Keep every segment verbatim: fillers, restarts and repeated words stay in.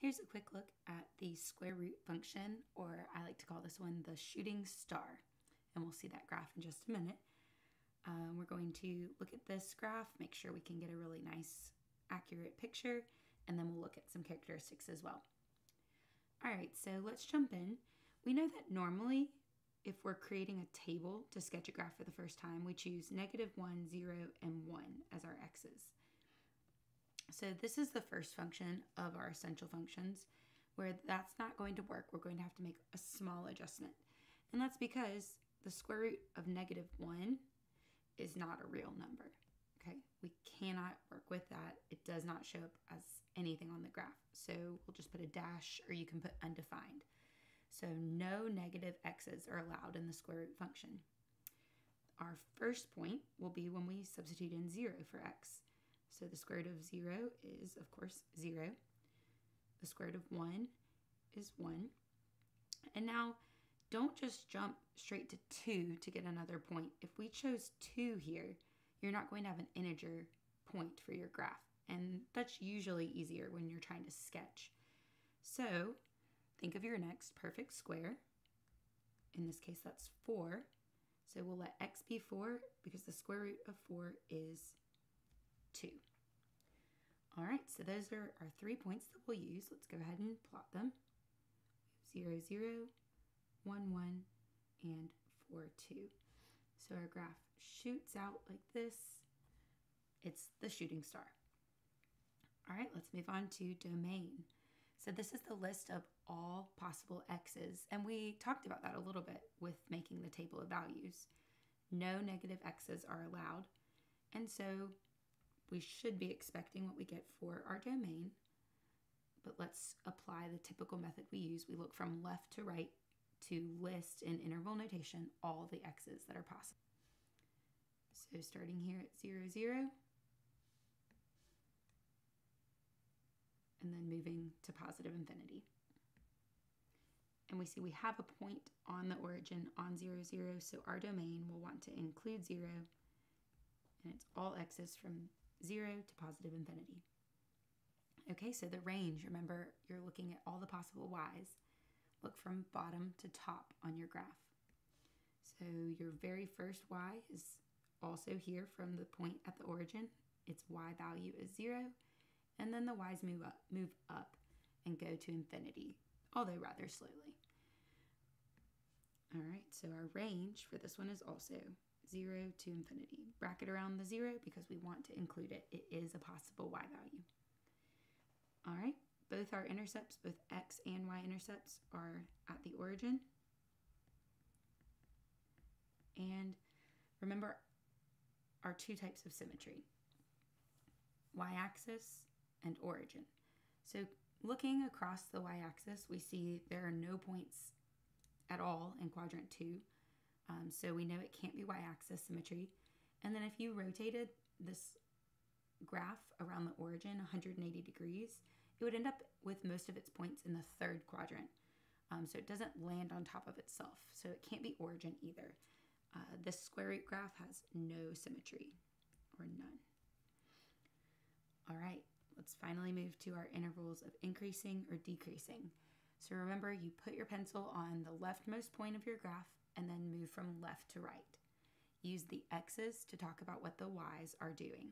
Here's a quick look at the square root function, or I like to call this one the shooting star, and we'll see that graph in just a minute. Um, we're going to look at this graph, make sure we can get a really nice, accurate picture, and then we'll look at some characteristics as well. All right, so let's jump in. We know that normally, if we're creating a table to sketch a graph for the first time, we choose negative one, zero, and one as our x's. So this is the first function of our essential functions where that's not going to work. We're going to have to make a small adjustment. And that's because the square root of negative one is not a real number, okay? We cannot work with that. It does not show up as anything on the graph. So we'll just put a dash, or you can put undefined. So no negative x's are allowed in the square root function. Our first point will be when we substitute in zero for x. So the square root of zero is, of course, zero. The square root of one is one. And now, don't just jump straight to two to get another point. If we chose two here, you're not going to have an integer point for your graph. And that's usually easier when you're trying to sketch. So think of your next perfect square. In this case, that's four. So we'll let x be four because the square root of four is two. All right, so those are our three points that we'll use. Let's go ahead and plot them. zero, zero, one, one, and four, two. So our graph shoots out like this. It's the shooting star. All right, let's move on to domain. So this is the list of all possible x's, and we talked about that a little bit with making the table of values. No negative x's are allowed, and so we should be expecting what we get for our domain, but let's apply the typical method we use. We look from left to right to list in interval notation all the x's that are possible. So starting here at zero, zero, and then moving to positive infinity. And we see we have a point on the origin on zero, zero, so our domain will want to include zero, and it's all x's from zero to positive infinity. Okay, so the range, remember, you're looking at all the possible y's. Look from bottom to top on your graph. So your very first y is also here from the point at the origin. Its y value is zero, and then the y's move up, move up and go to infinity, although rather slowly. All right, so our range for this one is also zero to infinity. Bracket around the zero because we want to include it. It is a possible y value. All right, both our intercepts, both x and y intercepts, are at the origin. And remember our two types of symmetry, y-axis and origin. So looking across the y-axis, we see there are no points at all in quadrant two. Um, so we know it can't be y-axis symmetry. And then if you rotated this graph around the origin one hundred eighty degrees, it would end up with most of its points in the third quadrant. Um, so it doesn't land on top of itself. So it can't be origin either. Uh, this square root graph has no symmetry, or none. All right, let's finally move to our intervals of increasing or decreasing. So remember, you put your pencil on the leftmost point of your graph and then move from left to right. Use the x's to talk about what the y's are doing.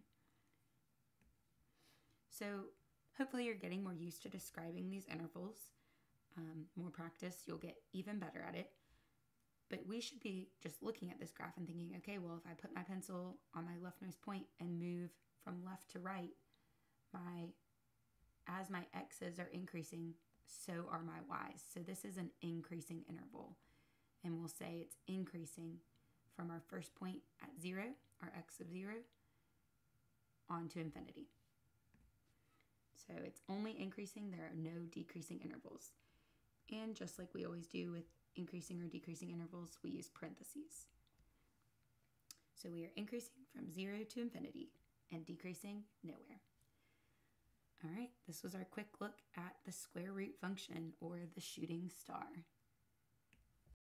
So hopefully you're getting more used to describing these intervals. Um, more practice, you'll get even better at it. But we should be just looking at this graph and thinking, okay, well, if I put my pencil on my leftmost point and move from left to right, my as my x's are increasing, so are my y's. So this is an increasing interval. And we'll say it's increasing from our first point at zero, our x of zero, on to infinity. So it's only increasing, there are no decreasing intervals. And just like we always do with increasing or decreasing intervals, we use parentheses. So we are increasing from zero to infinity and decreasing nowhere. All right, this was our quick look at the square root function, or the shooting star.